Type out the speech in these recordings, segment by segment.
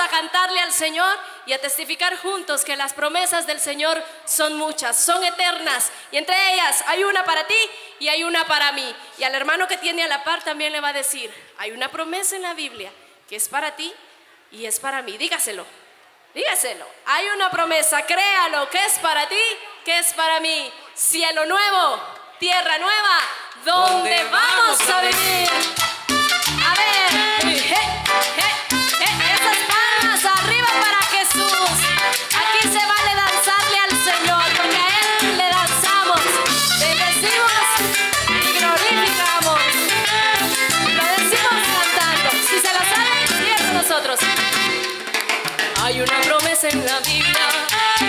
a cantarle al Señor y a testificar juntos que las promesas del Señor son muchas, son eternas. Y entre ellas hay una para ti y hay una para mí. Y al hermano que tiene a la par también le va a decir, hay una promesa en la Biblia que es para ti y es para mí. Dígaselo, dígaselo. Hay una promesa, créalo, que es para ti, que es para mí. Cielo nuevo, tierra nueva, donde vamos a vivir. A ver, esas palmas arriba para Jesús. Aquí se vale danzarle al Señor, porque a Él le danzamos, le decimos y glorificamos. Lo decimos cantando. Si se la saben, bien nosotros. Hay una promesa en la Biblia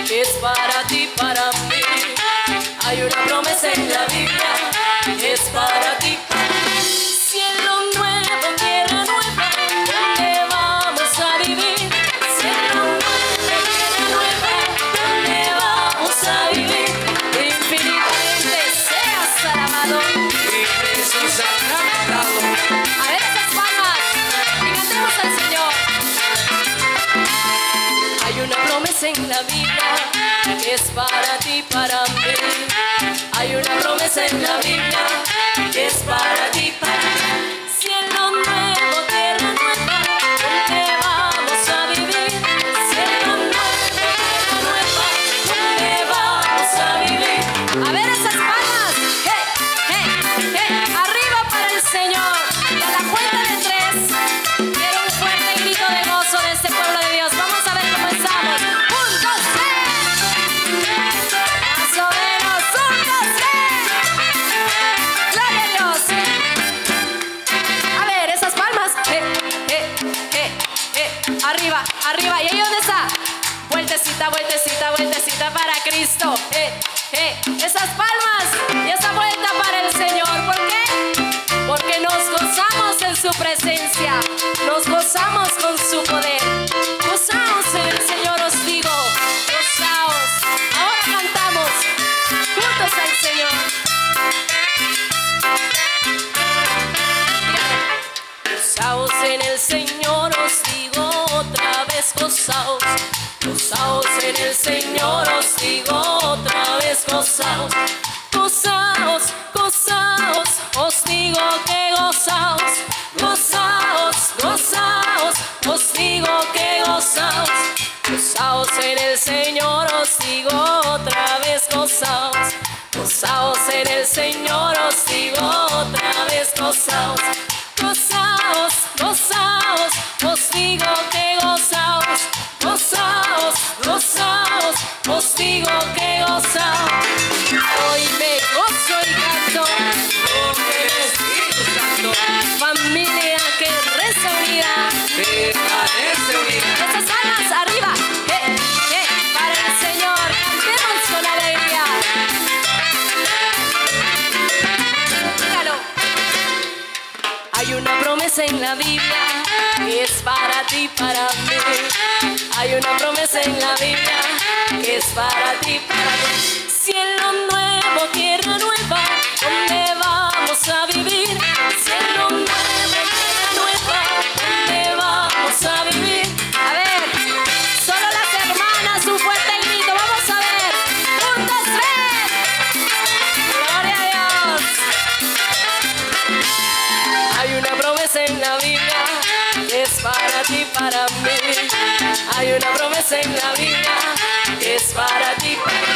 que es para ti, para mí. Hay una promesa en la Biblia que es para ti, para mí. Cielo nuevo, tierra nueva, donde vamos a vivir. Cielo nuevo, tierra nueva, donde vamos a vivir. Infinitamente seas alabado y Jesús alabado. A ver esas palmas y cantemos al Señor. Hay una promesa en la Biblia que es para ti, para mí. Hay una promesa en la Biblia que es para ti, para mí. Cielo nuevo, tierra nueva, donde vamos a vivir. Cielo nuevo, tierra nueva, donde vamos a vivir. A ver esas palmas. Hey, hey, hey. Arriba para el Señor. Y a la cuenta de tres, quiero un fuerte grito de gozo de este pueblo de Dios. Vamos a ver cómo estamos. Un, dos, tres. Arriba, arriba. ¿Y ahí dónde está? Vueltecita, vueltecita, vueltecita para Cristo. Esas palmas y esa vuelta para el Señor. ¿Por qué? Porque nos gozamos en su presencia. Nos gozamos con su poder. Gozaos en el Señor, os digo. Gozaos. Ahora cantamos juntos al Señor. Gozaos en el Señor, os digo. Otra vez gozaos, gozaos en el Señor, os digo otra vez gozaos, gozaos, gozaos, os digo que gozaos, gozaos, gozaos, os digo que gozaos, gozaos en el Señor, os digo otra vez gozaos, gozaos en el Señor, os digo otra vez gozaos, gozaos, gozaos, os digo que gozaos, gozaos, gozaos, os digo que gozaos. Hoy me gozo y canto, porque eres Espíritu Santo. Familia que reza unida, permanece unida. Esas almas arriba, para el Señor, cantemos con alegría. Hay una promesa en la Biblia que es para ti, para mí. Hay una promesa en la Biblia que es para ti, para mí. Cielo nuevo, tierra nueva, donde vamos a vivir. Cielo nuevo, tierra nueva, donde vamos a vivir. A ver, solo las hermanas, un fuerte grito, vamos a ver. ¡Un, dos, tres! ¡Gloria a Dios! Hay una promesa en la Biblia que es para ti, para mí. Hay una promesa en la Biblia que es para ti, para mí.